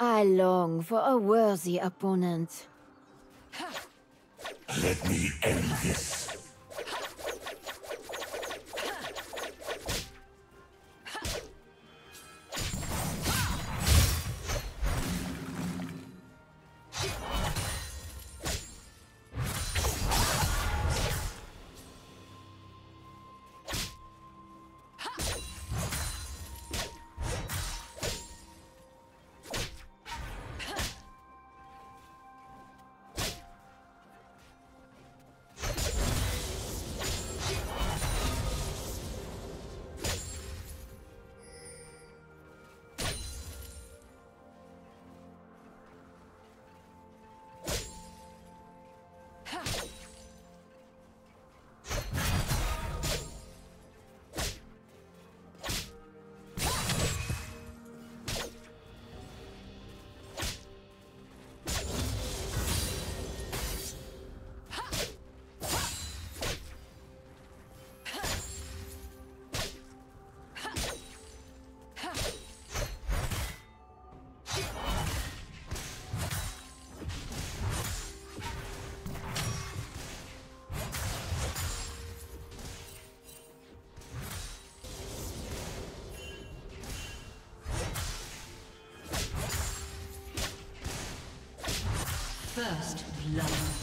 I long for a worthy opponent. Let me end this. First love.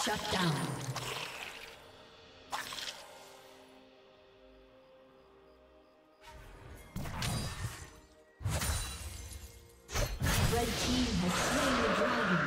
Shut down. Red team has slain the dragon.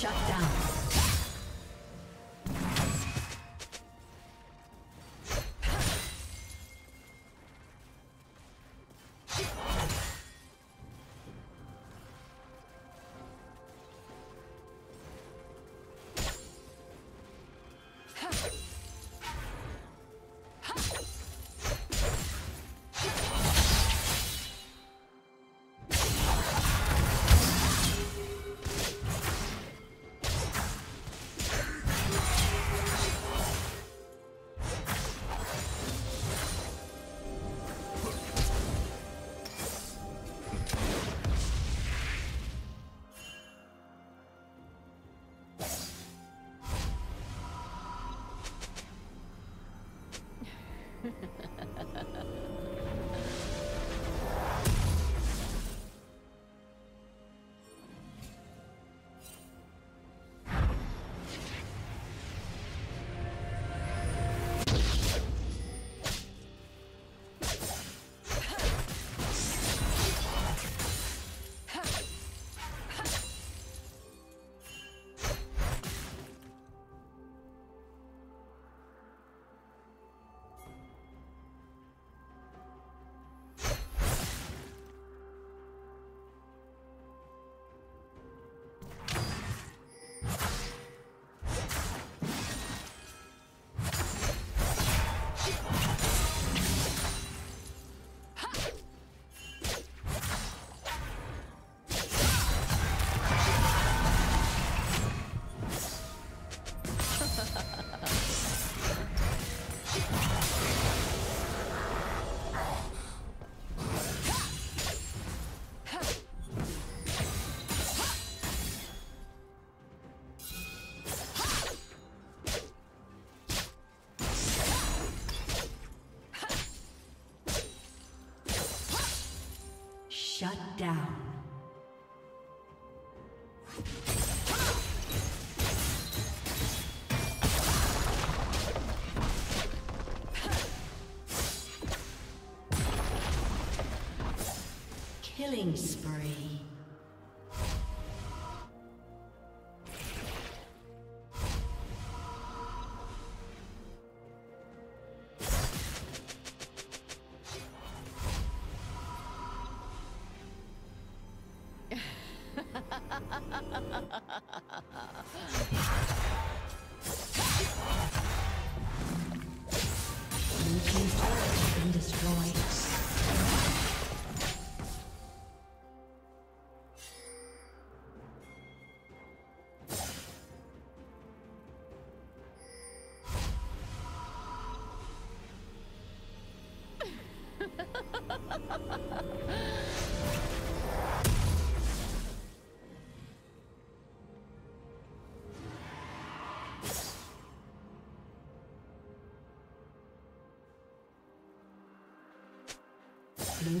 Shut down. Shut down. Killing spree. Blue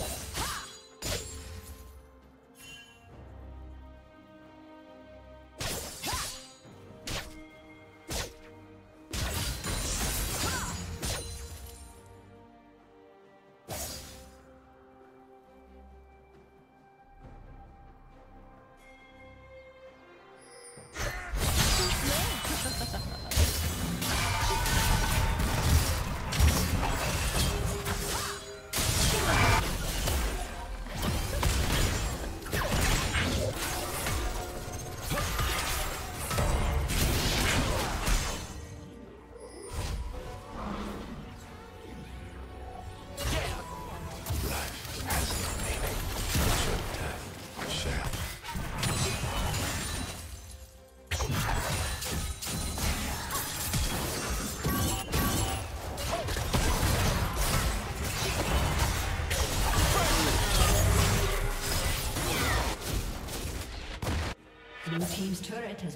Has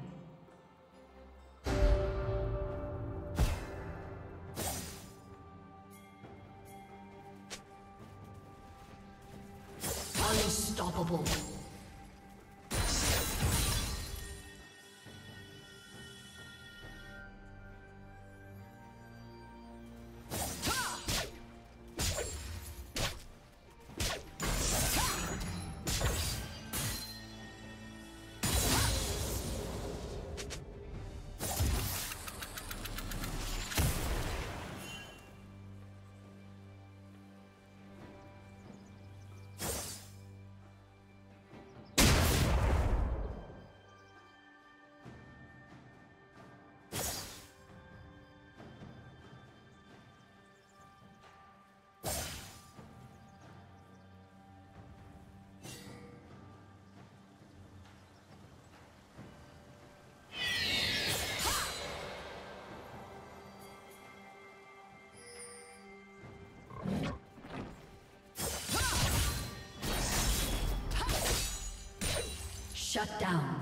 Unstoppable. Shut down.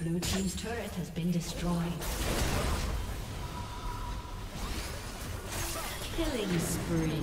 Blue team's turret has been destroyed. Killing spree.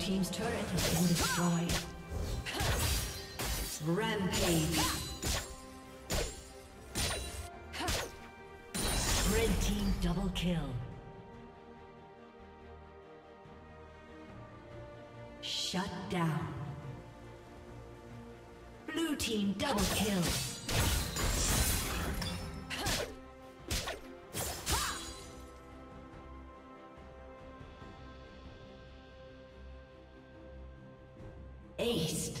Team's turret has been destroyed. Rampage. Red team double kill. Shut down. Blue team double kill. Aced.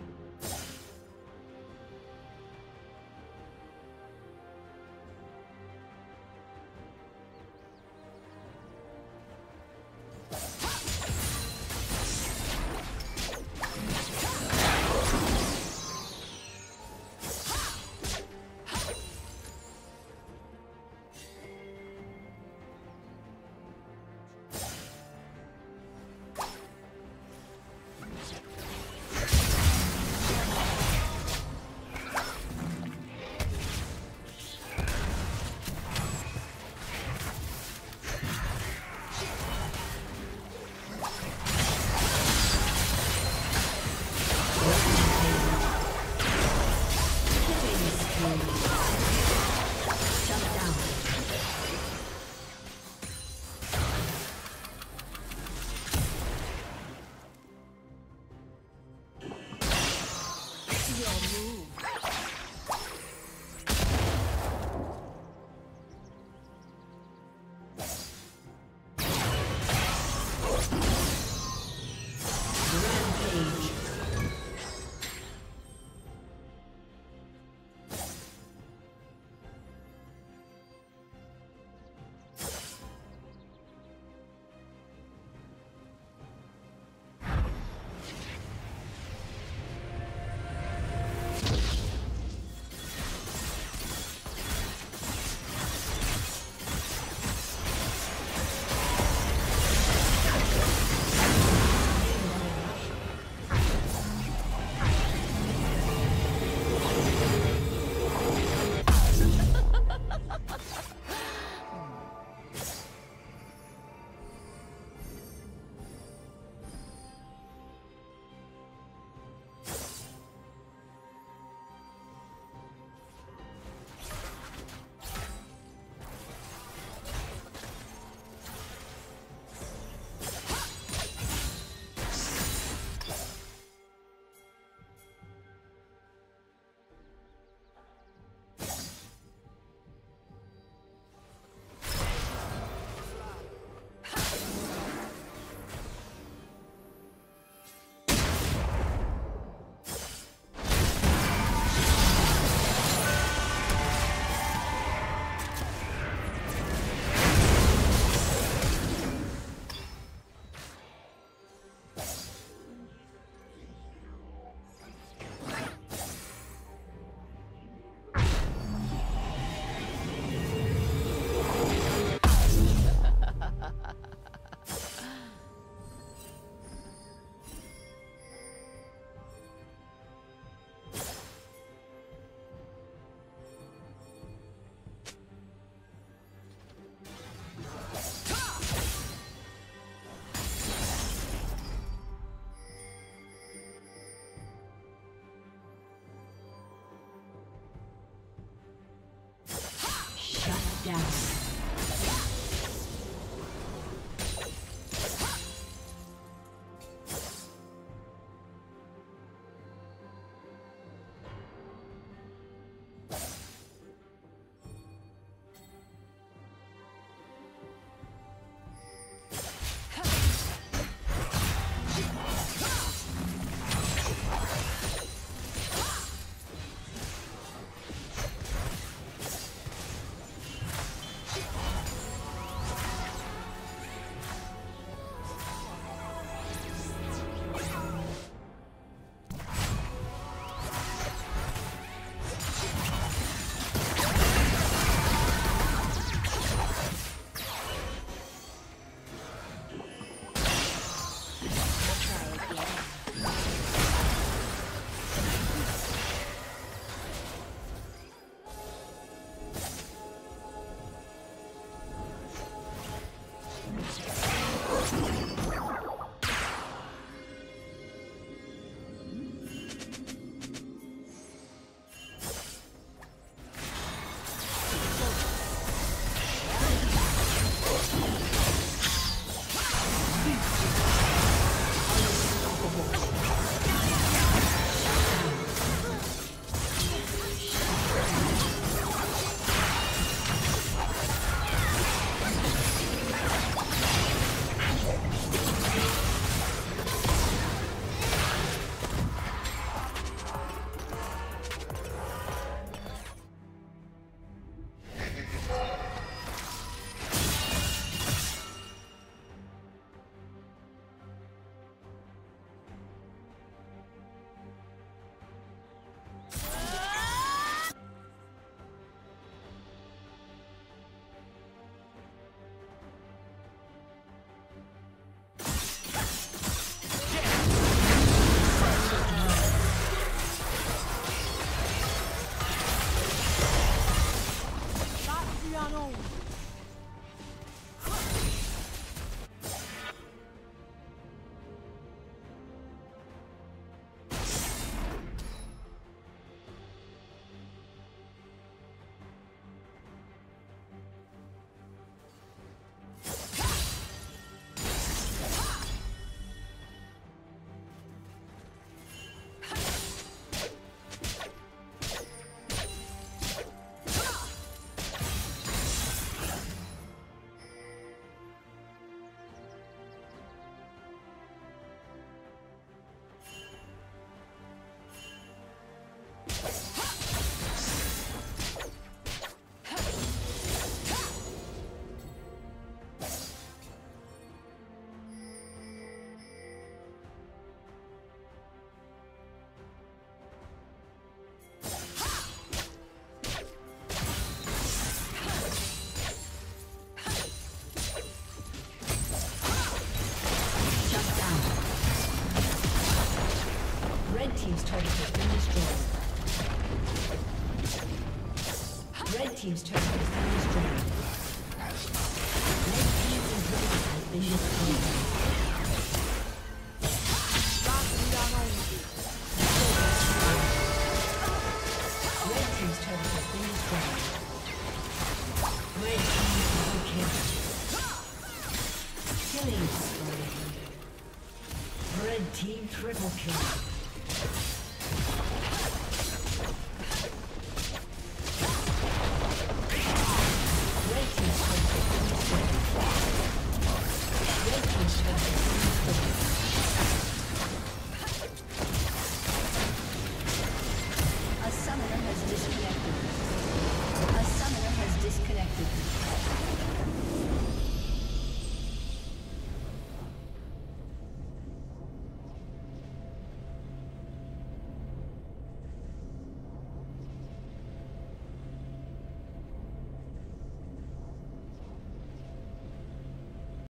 Red team triple kill.